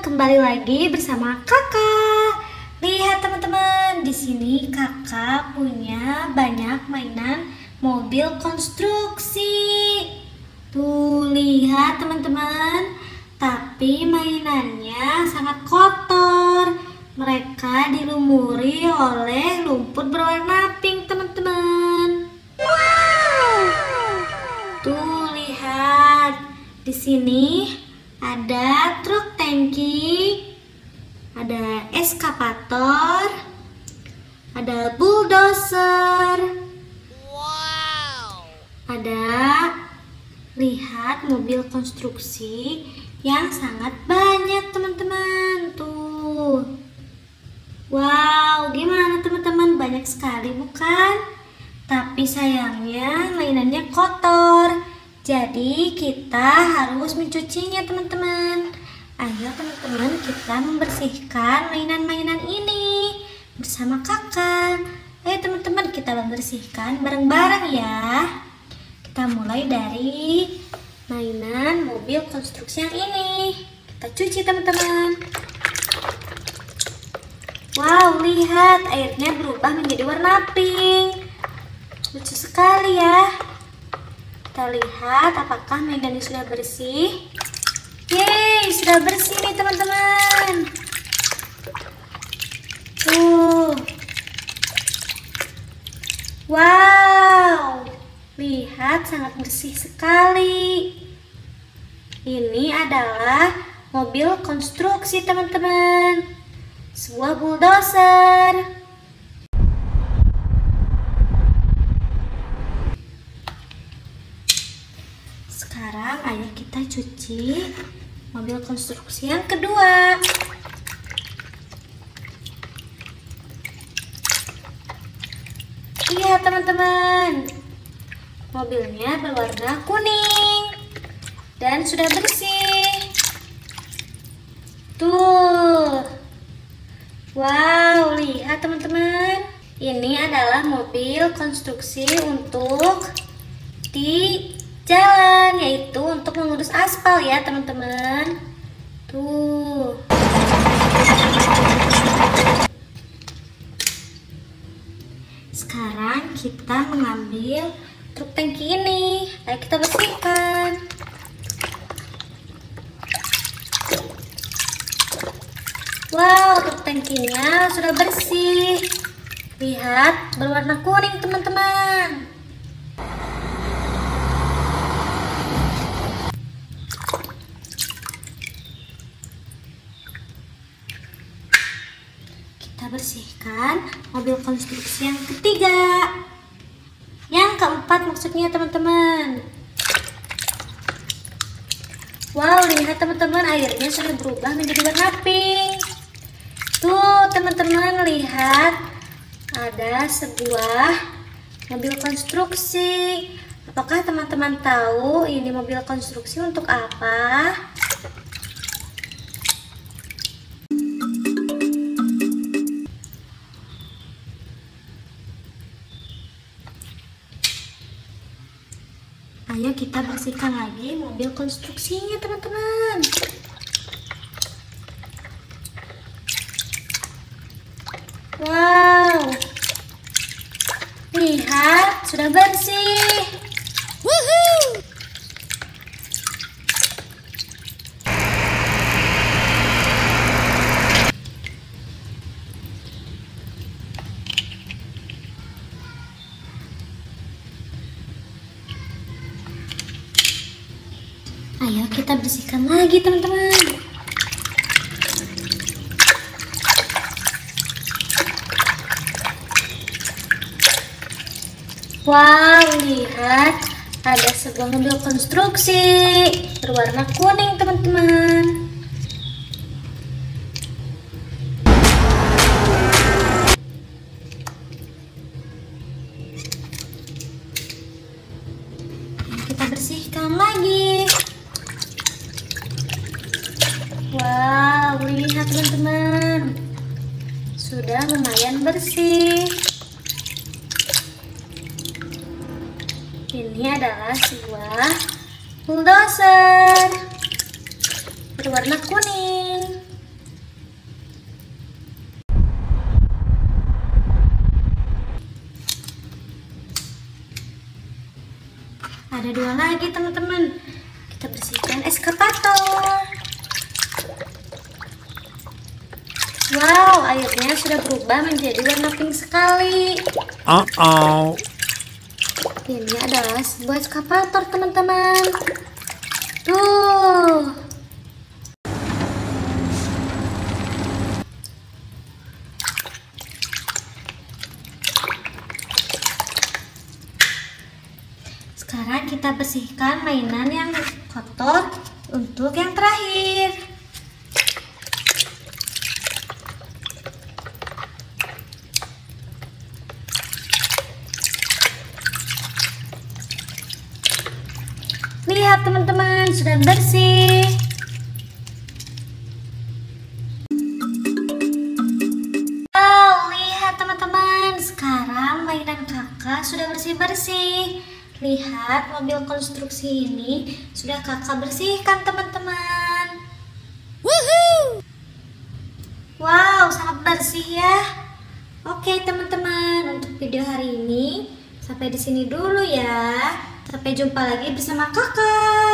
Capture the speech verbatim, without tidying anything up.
kembali lagi bersama kakak. Lihat teman-teman, di sini kakak punya banyak mainan mobil konstruksi. Tuh lihat teman-teman, tapi mainannya sangat kotor. Mereka dilumuri oleh lumpur berwarna pink teman-teman. Wow! Tuh lihat, di sini ada truk tangki, ada eskavator, ada buldozer. Wow. Ada, lihat mobil konstruksi yang sangat banyak teman-teman. Tuh. Wow, gimana teman-teman? Banyak sekali bukan? Tapi sayangnya mainannya kotor. Jadi kita harus mencucinya teman-teman. Ayo teman-teman, kita membersihkan mainan-mainan ini bersama kakak. Ayo teman-teman, kita membersihkan bareng-bareng ya. Kita mulai dari mainan mobil konstruksi yang ini. Kita cuci teman-teman. Wow, lihat airnya berubah menjadi warna pink. Lucu sekali ya. Kita lihat apakah mainannya sudah bersih. Yeay, sudah bersih nih teman-teman. Tuh. Wow, lihat sangat bersih sekali. Ini adalah mobil konstruksi teman-teman, sebuah buldozer. Sekarang ayo kita cuci mobil konstruksi yang kedua. Iya teman-teman, mobilnya berwarna kuning dan sudah bersih. Tuh. Wow, lihat teman-teman, ini adalah mobil konstruksi untuk di jalan, yaitu untuk mengurus aspal ya teman-teman. Tuh. Sekarang kita mengambil truk tangki ini. Ayo kita bersihkan. Wow, truk tangkinya sudah bersih. Lihat, berwarna kuning teman-teman. Bersihkan mobil konstruksi yang ketiga, yang keempat maksudnya teman-teman. Wow, lihat teman-teman, airnya sudah berubah menjadi warna pink. Tuh teman-teman, lihat ada sebuah mobil konstruksi. Apakah teman-teman tahu ini mobil konstruksi untuk apa? Ayo kita bersihkan lagi mobil konstruksinya teman-teman. Wow, lihat sudah bersih. Woohoo! Ayo kita bersihkan lagi teman-teman. Wow, lihat ada sebuah mobil konstruksi berwarna kuning teman-teman. Kita bersihkan lagi. Wow, lihat teman-teman, sudah lumayan bersih. Ini adalah sebuah buldozer berwarna kuning. ada dua lagi teman-teman. Kita bersihkan eskavator. Wow, airnya sudah berubah menjadi warna pink sekali. Uh oh. Ini adalah sebuah eskavator teman-teman. Tuh. Sekarang kita bersihkan mainan yang kotor untuk yang terakhir. Lihat teman-teman, sudah bersih. Wow, lihat teman-teman, sekarang mainan kakak sudah bersih-bersih. Lihat mobil konstruksi ini sudah kakak bersihkan teman-teman. Woohoo! Wow, sangat bersih ya. Oke teman-teman, untuk video hari ini sampai di sini dulu ya. Sampai jumpa lagi bersama kakak.